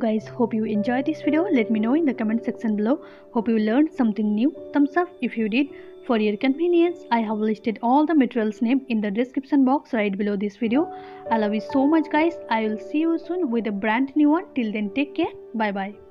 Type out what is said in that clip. guys, hope you enjoyed this video. Let me know in the comment section below. Hope you learned something new. Thumbs up if you did. For your convenience, I have listed all the materials name in the description box right below this video. I love you so much guys. I will see you soon with a brand new one. Till then, take care. Bye bye.